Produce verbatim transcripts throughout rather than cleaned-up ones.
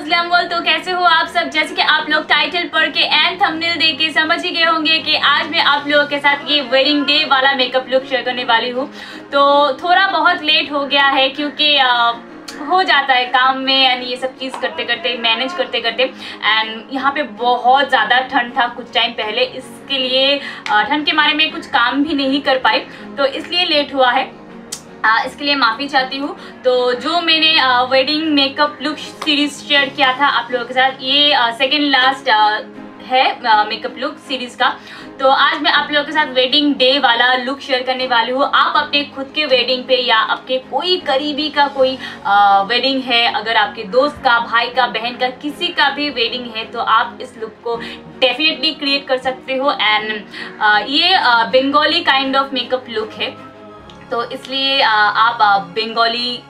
मुस्लिम world. तो कैसे हो आप सब? जैसे कि आप लोग टाइटल पढ़ के एंड थंबनेल देख के समझ ही गए होंगे कि आज मैं आप लोगों के साथ ये वेडिंग डे वाला मेकअप लुक शेयर करने वाली हूँ। तो थोड़ा बहुत लेट हो गया है क्योंकि आ, हो जाता है काम में एंड ये सब चीज़ करते करते मैनेज करते करते एंड यहाँ पे बहुत ज़्यादा ठंड था कुछ टाइम पहले, इसके लिए ठंड के बारे में कुछ काम भी नहीं कर पाई तो इसलिए लेट हुआ है, आ, इसके लिए माफ़ी चाहती हूँ। तो जो मैंने आ, wedding makeup look series share किया था आप लोगों के साथ, ये आ, सेकेंड लास्ट आ, है मेकअप लुक सीरीज़ का। तो आज मैं आप लोगों के साथ वेडिंग डे वाला लुक शेयर करने वाली हूँ। आप अपने खुद के वेडिंग पे या आपके कोई करीबी का कोई आ, वेडिंग है, अगर आपके दोस्त का, भाई का, बहन का, किसी का भी वेडिंग है तो आप इस लुक को डेफिनेटली क्रिएट कर सकते हो। एंड ये आ, Bengali kind of makeup look है तो इसलिए आ, आप आ, बंगाली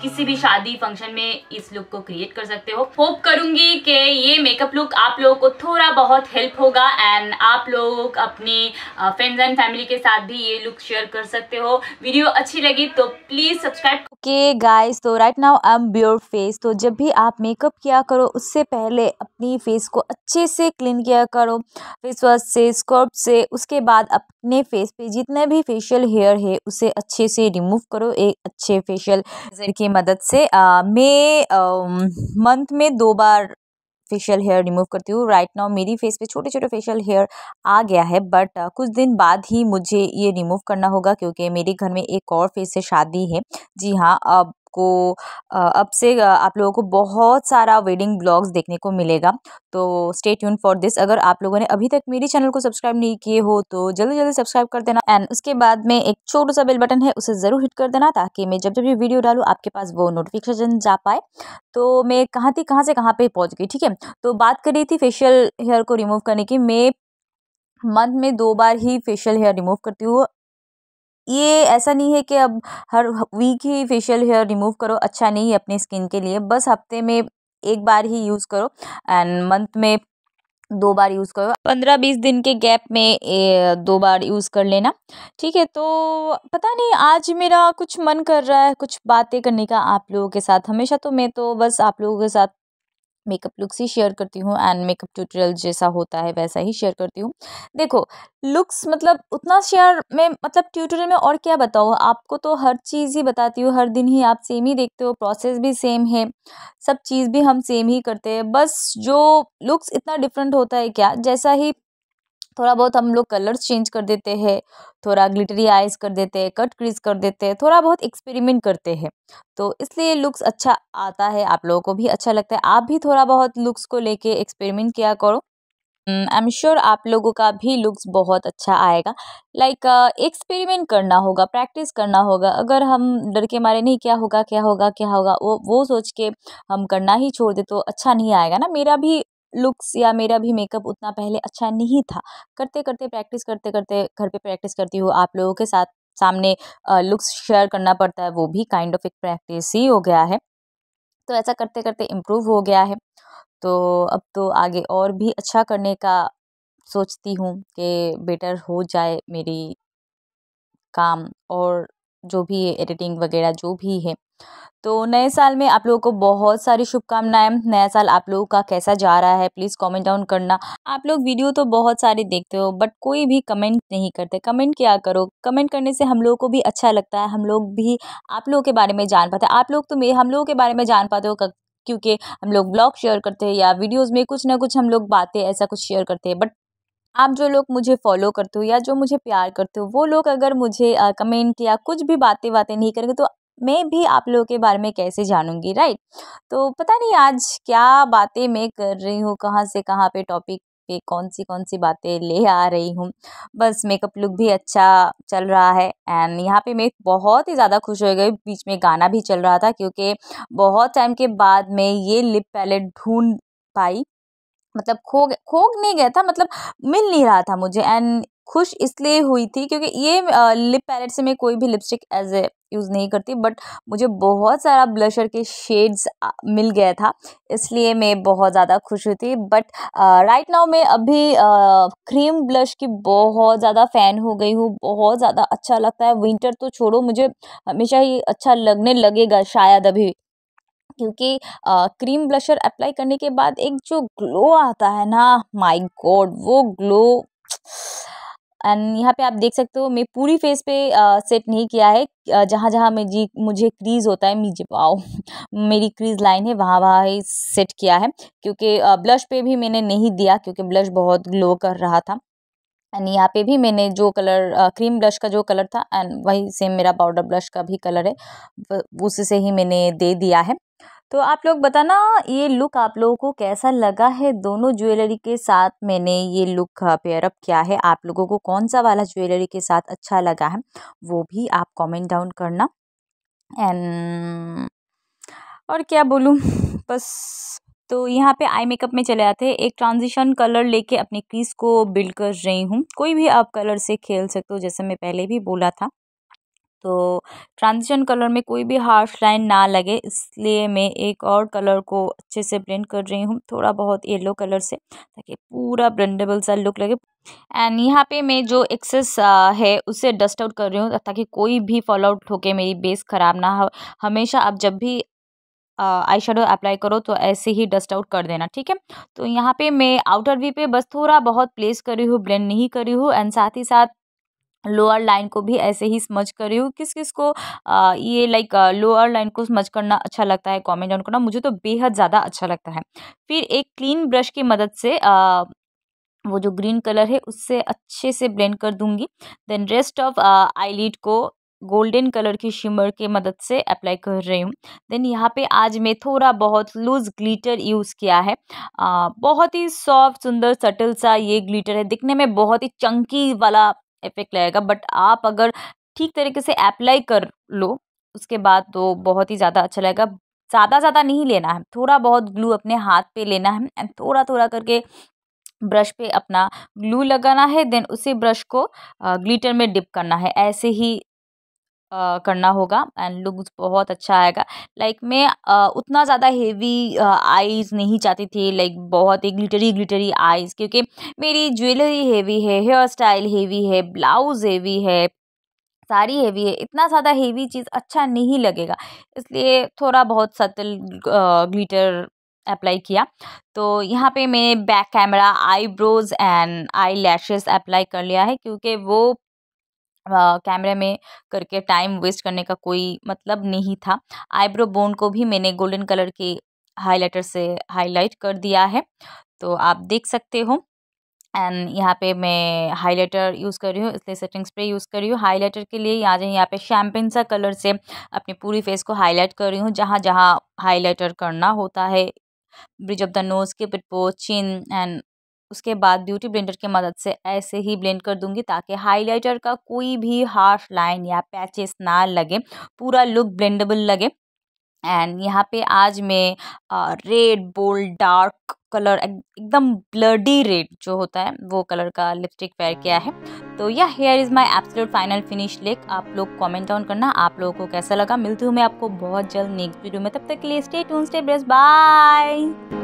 किसी भी शादी फंक्शन में इस लुक को क्रिएट कर सकते हो। होप करूंगी कि ये मेकअप लुक आप लोगों को थोड़ा बहुत हेल्प होगा एंड आप लोग अपने फ्रेंड्स एंड फैमिली के साथ भी ये लुक शेयर कर सकते हो। वीडियो अच्छी लगी तो प्लीज सब्सक्राइब। ओके गाइस, तो right now I am bare face. तो जब भी आप मेकअप किया करो उससे पहले अपनी फेस को अच्छे से क्लीन किया करो, फेस वॉश से, स्क्रब से। उसके बाद अपने फेस पे जितने भी फेशियल हेयर है उसे अच्छे से रिमूव करो एक अच्छे फेशियल की मदद से। मैं मंथ में दो बार फेशियल हेयर रिमूव करती हूँ। राइट नाउ मेरी फेस पे छोटे छोटे फेशियल हेयर आ गया है बट कुछ दिन बाद ही मुझे ये रिमूव करना होगा क्योंकि मेरे घर में एक और फेस से शादी है। जी हाँ, अब को अब से आप लोगों को बहुत सारा वेडिंग ब्लॉग्स देखने को मिलेगा तो स्टे ट्यून फॉर दिस। अगर आप लोगों ने अभी तक मेरी चैनल को सब्सक्राइब नहीं किए हो तो जल्दी जल्दी सब्सक्राइब कर देना एंड उसके बाद में एक छोटा सा बेल बटन है उसे ज़रूर हिट कर देना ताकि मैं जब जब भी वीडियो डालूँ आपके पास वो नोटिफिकेशन जा पाए। तो मैं कहाँ थी, कहाँ से कहाँ पर पहुँच गई, ठीक है। तो बात कर रही थी फेशियल हेयर को रिमूव करने की। मैं मंथ में दो बार ही फेशियल हेयर रिमूव करती हूँ। ये ऐसा नहीं है कि अब हर वीक ही फेशियल हेयर रिमूव करो, अच्छा नहीं है अपनी स्किन के लिए। बस हफ्ते में एक बार ही यूज़ करो एंड मंथ में दो बार यूज़ करो, पंद्रह बीस दिन के गैप में दो बार यूज़ कर लेना, ठीक है। तो पता नहीं आज मेरा कुछ मन कर रहा है कुछ बातें करने का आप लोगों के साथ। हमेशा तो मैं तो बस आप लोगों के साथ मेकअप लुक्स ही शेयर करती हूँ एंड मेकअप ट्यूटोरियल जैसा होता है वैसा ही शेयर करती हूँ। देखो लुक्स मतलब उतना शेयर में, मतलब ट्यूटोरियल में और क्या बताऊँ आपको, तो हर चीज़ ही बताती हूँ, हर दिन ही आप सेम ही देखते हो, प्रोसेस भी सेम है, सब चीज़ भी हम सेम ही करते हैं। बस जो लुक्स इतना डिफरेंट होता है क्या, जैसा ही थोड़ा बहुत हम लोग कलर्स चेंज कर देते हैं, थोड़ा ग्लिटरी आइज कर देते हैं, कट क्रीज कर देते हैं, थोड़ा बहुत एक्सपेरिमेंट करते हैं तो इसलिए लुक्स अच्छा आता है, आप लोगों को भी अच्छा लगता है। आप भी थोड़ा बहुत लुक्स को लेके एक्सपेरिमेंट किया करो, आई एम श्योर आप लोगों का भी लुक्स बहुत अच्छा आएगा। लाइक एक्सपेरिमेंट करना होगा, प्रैक्टिस करना होगा। अगर हम डर के मारे नहीं क्या होगा क्या होगा क्या होगा वो वो सोच के हम करना ही छोड़ दे तो अच्छा नहीं आएगा ना। मेरा भी लुक्स या मेरा भी मेकअप उतना पहले अच्छा नहीं था, करते करते प्रैक्टिस करते करते घर पे प्रैक्टिस करती हूँ, आप लोगों के साथ सामने लुक्स शेयर करना पड़ता है, वो भी काइंड ऑफ एक प्रैक्टिस ही हो गया है। तो ऐसा करते करते इम्प्रूव हो गया है। तो अब तो आगे और भी अच्छा करने का सोचती हूँ कि बेटर हो जाए मेरी काम और जो भी है एडिटिंग वगैरह जो भी है। तो नए साल में आप लोगों को बहुत सारी शुभकामनाएं। नया साल आप लोगों का कैसा जा रहा है प्लीज़ कमेंट डाउन करना। आप लोग वीडियो तो बहुत सारे देखते हो बट कोई भी कमेंट नहीं करते, कमेंट क्या करो, कमेंट करने से हम लोगों को भी अच्छा लगता है, हम लोग भी आप लोगों के बारे में जान पाते हैं। आप लोग तो हम लोगों के बारे में जान पाते हो क्योंकि हम लोग ब्लॉग शेयर करते हैं या वीडियोज़ में कुछ ना कुछ हम लोग बातें ऐसा कुछ शेयर करते हैं। बट आप जो लोग मुझे फॉलो करते हो या जो मुझे प्यार करते हो वो लोग अगर मुझे कमेंट या कुछ भी बातें बातें नहीं करेंगे तो मैं भी आप लोगों के बारे में कैसे जानूंगी, राइट। तो पता नहीं आज क्या बातें मैं कर रही हूँ, कहाँ से कहाँ पे टॉपिक पे कौन सी कौन सी बातें ले आ रही हूँ। बस मेकअप लुक भी अच्छा चल रहा है एंड यहाँ पे मैं बहुत ही ज़्यादा खुश हो गई। बीच में गाना भी चल रहा था क्योंकि बहुत टाइम के बाद मैं ये लिप पैलेट ढूंढ पाई, मतलब खो खो नहीं गया था, मतलब मिल नहीं रहा था मुझे एंड खुश इसलिए हुई थी क्योंकि ये लिप पैलेट से मैं कोई भी लिपस्टिक एज ए यूज़ नहीं करती बट मुझे बहुत सारा ब्लशर के शेड्स मिल गया था इसलिए मैं बहुत ज़्यादा खुश हुई थी। बट राइट नाउ मैं अभी आ, क्रीम ब्लश की बहुत ज़्यादा फ़ैन हो गई हूँ, बहुत ज़्यादा अच्छा लगता है। विंटर तो छोड़ो मुझे हमेशा ही अच्छा लगने लगेगा शायद अभी क्योंकि आ, क्रीम ब्लशर अप्लाई करने के बाद एक जो ग्लो आता है ना, माय गॉड, वो ग्लो। एंड यहाँ पे आप देख सकते हो मैं पूरी फेस पे आ, सेट नहीं किया है, जहाँ जहाँ मैं जी मुझे क्रीज होता है, मुझे वाओ मेरी क्रीज लाइन है वहाँ वहाँ ही सेट किया है, क्योंकि ब्लश पे भी मैंने नहीं दिया क्योंकि ब्लश बहुत ग्लो कर रहा था। एंड यहाँ पे भी मैंने जो कलर क्रीम ब्लश का जो कलर था एंड वही सेम मेरा पाउडर ब्लश का भी कलर है, उससे ही मैंने दे दिया है। तो आप लोग बताना ये लुक आप लोगों को कैसा लगा है। दोनों ज्वेलरी के साथ मैंने ये लुक पेयरअप किया है। आप लोगों को कौन सा वाला ज्वेलरी के साथ अच्छा लगा है वो भी आप कमेंट डाउन करना। एंड और क्या बोलूँ, बस। तो यहाँ पे आई मेकअप में चले आते हैं। एक ट्रांजिशन कलर लेके अपनी क्रीज को बिल्ड कर रही हूँ। कोई भी आप कलर से खेल सकते हो, जैसे मैं पहले भी बोला था। तो ट्रांजिशन कलर में कोई भी हार्श लाइन ना लगे, इसलिए मैं एक और कलर को अच्छे से ब्लेंड कर रही हूँ, थोड़ा बहुत येलो कलर से, ताकि पूरा ब्लेंडेबल सा लुक लगे। एंड यहाँ पे मैं जो एक्सेस है उसे डस्ट आउट कर रही हूँ, ताकि कोई भी फॉल आउट होके मेरी बेस ख़राब ना हो। हमेशा आप जब भी आई शेडो अप्लाई करो तो ऐसे ही डस्ट आउट कर देना, ठीक है। तो यहाँ पे मैं आउटर वी पे बस थोड़ा बहुत प्लेस करी हूँ, ब्लेंड नहीं करी हूँ। एंड साथ ही साथ लोअर लाइन को भी ऐसे ही स्मज करी हूँ। किस किस को आ, ये लाइक लोअर लाइन को स्मज करना अच्छा लगता है कमेंट डाउन करना, मुझे तो बेहद ज़्यादा अच्छा लगता है। फिर एक क्लीन ब्रश की मदद से आ, वो जो ग्रीन कलर है उससे अच्छे से ब्लेंड कर दूँगी। देन रेस्ट ऑफ आईलिड को गोल्डन कलर की शिमर के मदद से अप्लाई कर रही हूँ। देन यहाँ पे आज मैं थोड़ा बहुत लूज ग्लिटर यूज़ किया है। आ, बहुत ही सॉफ्ट, सुंदर, सटल सा ये ग्लिटर है। दिखने में बहुत ही चंकी वाला इफेक्ट लगेगा, बट आप अगर ठीक तरीके से अप्लाई कर लो उसके बाद तो बहुत ही ज़्यादा अच्छा लगेगा। ज़्यादा ज़्यादा नहीं लेना है, थोड़ा बहुत ग्लू अपने हाथ पे लेना है एंड थोड़ा थोड़ा करके ब्रश पे अपना ग्लू लगाना है। देन उसी ब्रश को ग्लिटर में डिप करना है, ऐसे ही Uh, करना होगा एंड लुक बहुत अच्छा आएगा। लाइक like, मैं uh, उतना ज़्यादा हेवी आईज़ नहीं चाहती थी, लाइक like, बहुत ही ग्लिटरी ग्लिटरी आईज़, क्योंकि मेरी ज्वेलरी हेवी है, हेयर स्टाइल हेवी है, ब्लाउज हेवी है, साड़ी हेवी है। इतना ज़्यादा हेवी चीज़ अच्छा नहीं लगेगा, इसलिए थोड़ा बहुत सटल ग्लिटर अप्लाई किया। तो यहाँ पे मैंने back camera eyebrows and eye lashes apply कर लिया है, क्योंकि वो कैमरे uh, में करके टाइम वेस्ट करने का कोई मतलब नहीं था। आईब्रो बोन को भी मैंने गोल्डन कलर के हाइलाइटर से हाईलाइट कर दिया है, तो आप देख सकते हो। एंड यहाँ पे मैं हाइलाइटर यूज़ कर रही हूँ, इसलिए सेटिंग स्प्रे यूज़ कर रही हूँ। हाइलाइटर के लिए यहाँ यहाँ पे शैम्पेन सा कलर से अपनी पूरी फेस को हाईलाइट कर रही हूँ, जहाँ जहाँ हाईलाइटर करना होता है, ब्रिज ऑफ द नोज, के पिट पोर्स, चिन। एंड उसके बाद ब्यूटी ब्लेंडर की मदद से ऐसे ही ब्लेंड कर दूंगी, ताकि हाइलाइटर का कोई भी हार्श लाइन या पैचेस ना लगे, पूरा लुक ब्लेंडेबल लगे। एंड यहाँ पे आज मैं रेड बोल्ड डार्क कलर, एकदम ब्लडी रेड जो होता है वो कलर का लिपस्टिक वेयर किया है। तो yeah here is my absolute final finish look. आप लोग कमेंट डाउन करना आप लोगों को कैसा लगा। मिलती हूँ मैं आपको बहुत जल्द नेक्स्ट वीडियो में, तब तक के लिए stay tuned, stay blessed, bye.